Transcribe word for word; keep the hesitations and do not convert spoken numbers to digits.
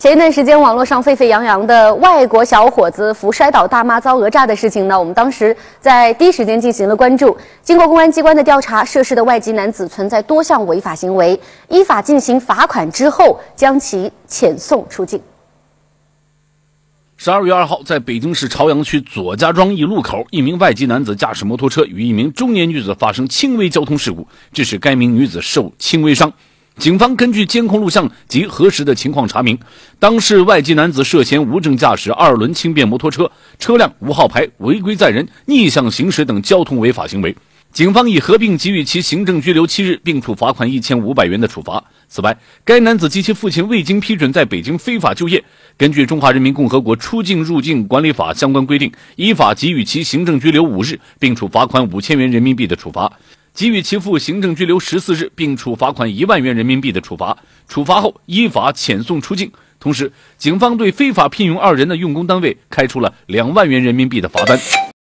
前一段时间，网络上沸沸扬扬的外国小伙子扶摔倒大妈遭讹诈的事情呢，我们当时在第一时间进行了关注。经过公安机关的调查，涉事的外籍男子存在多项违法行为，依法进行罚款之后，将其遣送出境。十二月二号，在北京市朝阳区左家庄一路口，一名外籍男子驾驶摩托车与一名中年女子发生轻微交通事故，致使该名女子受轻微伤。 警方根据监控录像及核实的情况查明，当事外籍男子涉嫌无证驾驶二轮轻便摩托车、车辆无号牌、违规载人、逆向行驶等交通违法行为。警方已合并给予其行政拘留七日，并处罚款一千五百元的处罚。此外，该男子及其父亲未经批准在北京非法就业，根据《中华人民共和国出境入境管理法》相关规定，依法给予其行政拘留五日，并处罚款五千元人民币的处罚。 给予其父行政拘留十四日，并处罚款一万元人民币的处罚。处罚后依法遣送出境。同时，警方对非法聘用二人的用工单位开出了两万元人民币的罚单。